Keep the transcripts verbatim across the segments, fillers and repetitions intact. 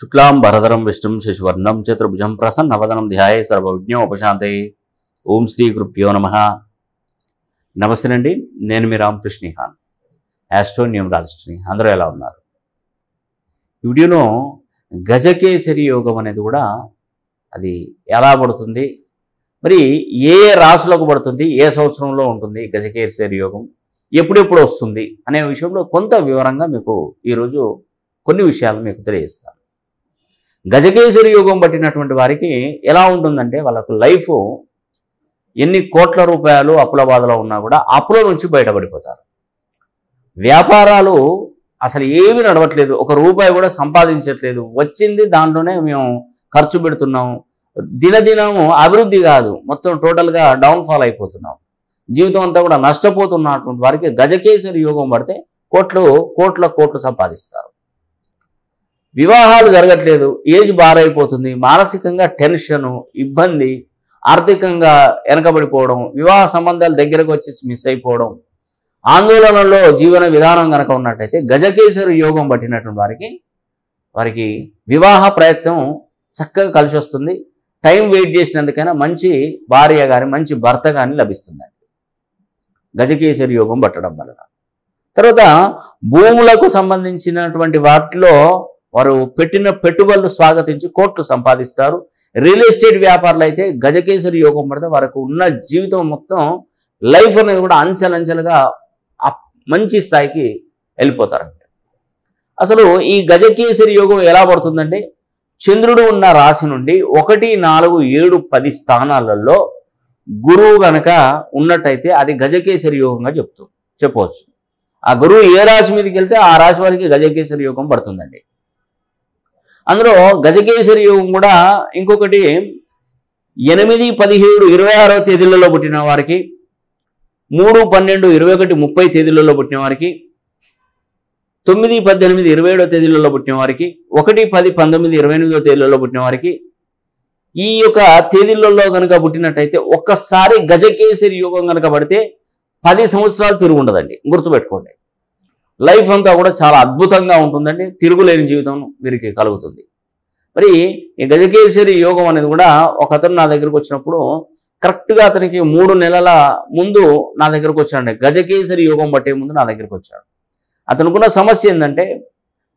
शुक्लां भरधरं विष्णुं शशिवर्णं चतुर्भुजं प्रसन्नवदनं ध्याये सर्वविघ्नोपशान्तये। ओम श्री गुरुभ्यो नमः। నమస్తేనండి, నేను మీ రామకృష్ణిహాన్, ఆస్ట్రో న్యూమరాలజిస్ట్ని. అందరూ ఎలా ఉన్నారు? ఈ వీడియోలో గజకేసరి యోగం అనేది కూడా అది ఎలా పడుతుంది, మరి ఏ రాశులకు పడుతుంది, ఏ సంవత్సరంలో ఉంటుంది గజకేసరి యోగం, ఎప్పుడెప్పుడు వస్తుంది అనే విషయంలో కొంత వివరంగా మీకు ఈరోజు కొన్ని విషయాలు మీకు తెలియజేస్తాను. గజకేసరి యోగం పట్టినటువంటి వారికి ఎలా ఉంటుందంటే, వాళ్ళకు లైఫ్ ఎన్ని కోట్ల రూపాయలు అప్పుల బాధలో ఉన్నా కూడా అప్పుల నుంచి బయటపడిపోతారు. వ్యాపారాలు అసలు ఏమీ నడవట్లేదు, ఒక రూపాయి కూడా సంపాదించట్లేదు, వచ్చింది దాంట్లోనే మేము ఖర్చు పెడుతున్నాము, దినదినము అభివృద్ధి కాదు, మొత్తం టోటల్గా డౌన్ఫాల్ అయిపోతున్నాం, జీవితం అంతా కూడా నష్టపోతున్నటువంటి వారికి గజకేసరి యోగం పడితే కోట్లు కోట్ల కోట్లు సంపాదిస్తారు. వివాహాలు జరగట్లేదు, ఏజ్ బారైపోతుంది, మానసికంగా టెన్షను, ఇబ్బంది, ఆర్థికంగా వెనకబడిపోవడం, వివాహ సంబంధాలు దగ్గరకు వచ్చేసి మిస్ అయిపోవడం, ఆందోళనలో జీవన విధానం కనుక ఉన్నట్టయితే గజకేసరి యోగం పట్టినటువంటి వారికి వారికి వివాహ ప్రయత్నం చక్కగా కలిసి వస్తుంది. టైం వెయిట్ చేసినందుకైనా మంచి భార్య కానీ మంచి భర్త కానీ లభిస్తుందండి గజకేసరి యోగం పట్టడం వలన. తర్వాత భూములకు సంబంధించినటువంటి వాటిలో వారు పెట్టిన పెట్టుబడులు స్వాగతించి కోట్లు సంపాదిస్తారు. రియల్ ఎస్టేట్ వ్యాపారులు అయితే గజకేసరి యోగం పడితే వారికి ఉన్న జీవితం మొత్తం లైఫ్ అనేది కూడా అంచెలంచెలుగా మంచి స్థాయికి వెళ్ళిపోతారండి. అసలు ఈ గజకేసరి యోగం ఎలా పడుతుందండి, చంద్రుడు ఉన్న రాశి నుండి ఒకటి నాలుగు ఏడు పది స్థానాలలో గురువు గనక ఉన్నట్టయితే అది గజకేసరి యోగంగా చెప్తూ చెప్పవచ్చు. ఆ గురువు ఏ రాశి మీదకి వెళ్తే ఆ రాశి వారికి గజకేసరి యోగం పడుతుందండి. అందులో గజకేసరి యోగం కూడా ఇంకొకటి ఎనిమిది పదిహేడు ఇరవై ఆరో తేదీలలో పుట్టిన వారికి, మూడు పన్నెండు ఇరవై ఒకటి ముప్పై తేదీలలో పుట్టిన వారికి, తొమ్మిది పద్దెనిమిది ఇరవై ఏడో తేదీలలో పుట్టిన వారికి, ఒకటి పది పంతొమ్మిది ఇరవై ఎనిమిదో తేదీలలో పుట్టిన వారికి ఈ యొక్క తేదీలలో కనుక పుట్టినట్టయితే ఒక్కసారి గజకేసరి యోగం కనుక పడితే పది సంవత్సరాలు తిరుగు ఉండదండి, గుర్తుపెట్టుకోండి. లైఫ్ అంతా కూడా చాలా అద్భుతంగా ఉంటుందండి, తిరుగులేని జీవితం వీరికి కలుగుతుంది. మరి ఈ గజకేసరి యోగం అనేది కూడా ఒక అతను నా దగ్గరకు వచ్చినప్పుడు కరెక్ట్గా అతనికి మూడు నెలల ముందు నా దగ్గరకు వచ్చాడండి. గజకేసరి యోగం పట్టే ముందు నా దగ్గరకు వచ్చాడు. అతనుకున్న సమస్య ఏంటంటే,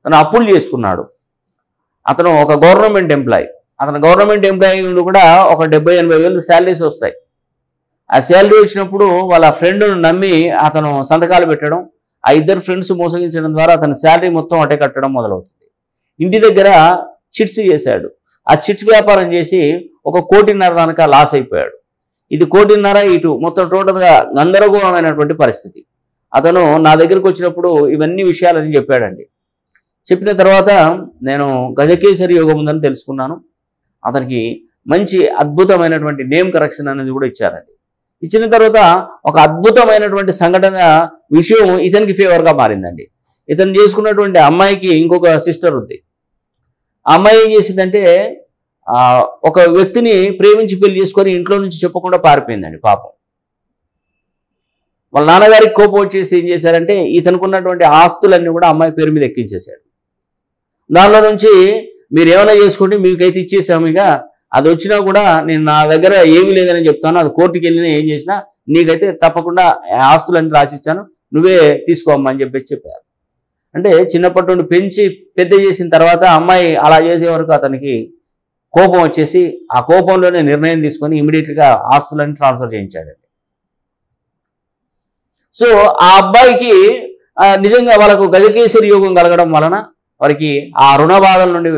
తను అప్పులు చేసుకున్నాడు. అతను ఒక గవర్నమెంట్ ఎంప్లాయీ, అతను గవర్నమెంట్ ఎంప్లాయీ నుండి కూడా ఒక డెబ్బై ఎనభై వేలు శాలరీస్ వస్తాయి. ఆ శాలరీ వచ్చినప్పుడు వాళ్ళ ఫ్రెండ్ను నమ్మి అతను సంతకాలు పెట్టడం, ఆ ఇద్దరు ఫ్రెండ్స్ మోసగించడం ద్వారా అతని శాలరీ మొత్తం అటే కట్టడం మొదలవుతుంది. ఇంటి దగ్గర చిట్స్ చేశాడు, ఆ చిట్స్ వ్యాపారం చేసి ఒక కోటిన్నర దానిక లాస్ అయిపోయాడు. ఇది కోటిన్నర ఇటు మొత్తం టోటల్గా గందరగోళమైనటువంటి పరిస్థితి. అతను నా దగ్గరికి వచ్చినప్పుడు ఇవన్నీ విషయాలని చెప్పాడండి. చెప్పిన తర్వాత నేను గజకేసరి యోగం ఉందని తెలుసుకున్నాను. అతనికి మంచి అద్భుతమైనటువంటి నేమ్ కరెక్షన్ అనేది కూడా ఇచ్చారండి. ఇచ్చిన తర్వాత ఒక అద్భుతమైనటువంటి సంఘటన విషయం ఇతనికి ఫేవర్గా మారిందండి. ఇతను చేసుకున్నటువంటి అమ్మాయికి ఇంకొక సిస్టర్ ఉంది. ఆ అమ్మాయి ఏం చేసిందంటే, ఒక వ్యక్తిని ప్రేమించి పెళ్లి చేసుకొని ఇంట్లో నుంచి చెప్పకుండా పారిపోయిందండి. పాపం వాళ్ళ నాన్నగారికి కోపం వచ్చేసి ఏం చేశారంటే, ఇతనుకున్నటువంటి ఆస్తులన్నీ కూడా అమ్మాయి పేరు మీద ఎక్కించేశాడు. దానిలో నుంచి మీరు ఏమైనా చేసుకోండి, మీకైతే ఇచ్చేసాము, ఇక అది వచ్చినా కూడా నేను నా దగ్గర ఏమీ లేదని చెప్తాను, అది కోర్టుకి వెళ్ళినా ఏం చేసినా నీకైతే తప్పకుండా ఆస్తులన్నీ రాసిచ్చాను, నువ్వే తీసుకోమ్మా అని చెప్పేసి చెప్పారు. అంటే చిన్నప్పటి నుండి పెంచి పెద్ద చేసిన తర్వాత అమ్మాయి అలా చేసే వరకు అతనికి కోపం వచ్చేసి ఆ కోపంలోనే నిర్ణయం తీసుకొని ఇమీడియట్గా ఆస్తులన్నీ ట్రాన్స్ఫర్ చేయించాడండి. సో ఆ అబ్బాయికి నిజంగా వాళ్ళకు గజకేసరి యోగం కలగడం వలన వారికి ఆ రుణ బాధల నుండి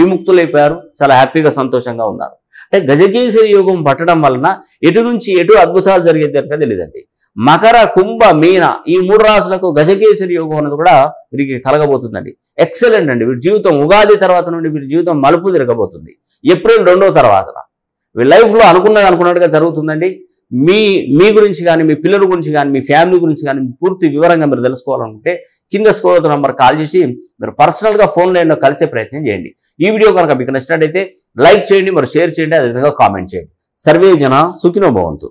విముక్తులైపోయారు, చాలా హ్యాపీగా సంతోషంగా ఉన్నారు. అంటే గజకేసరి యోగం పట్టడం వలన ఎటు నుంచి ఎటు అద్భుతాలు జరిగేది కనుక తెలియదండి. మకర కుంభ మీన ఈ మూడు రాశులకు గజకేసరి యోగం అనేది కూడా వీరికి కలగబోతుందండి. ఎక్సలెంట్ అండి. వీరి జీవితం ఉగాది తర్వాత నుండి వీరి జీవితం మలుపు తిరగబోతుంది. ఏప్రిల్ రెండో తర్వాతన వీరి లైఫ్లో అనుకున్నది అనుకున్నట్టుగా జరుగుతుందండి. మీ మీ గురించి కానీ, మీ పిల్లల గురించి కానీ, మీ ఫ్యామిలీ గురించి కానీ పూర్తి వివరంగా మీరు తెలుసుకోవాలనుకుంటే కింద స్క్రోల్ అవుతున్న నంబర్ కాల్ చేసి మీరు పర్సనల్గా ఫోన్ లైన్లో కలిసే ప్రయత్నం చేయండి. ఈ వీడియో కనుక మీకు నచ్చినట్టయితే లైక్ చేయండి, మరి షేర్ చేయండి, అదేవిధంగా కామెంట్ చేయండి. సర్వే జన సుఖినో భవంతు.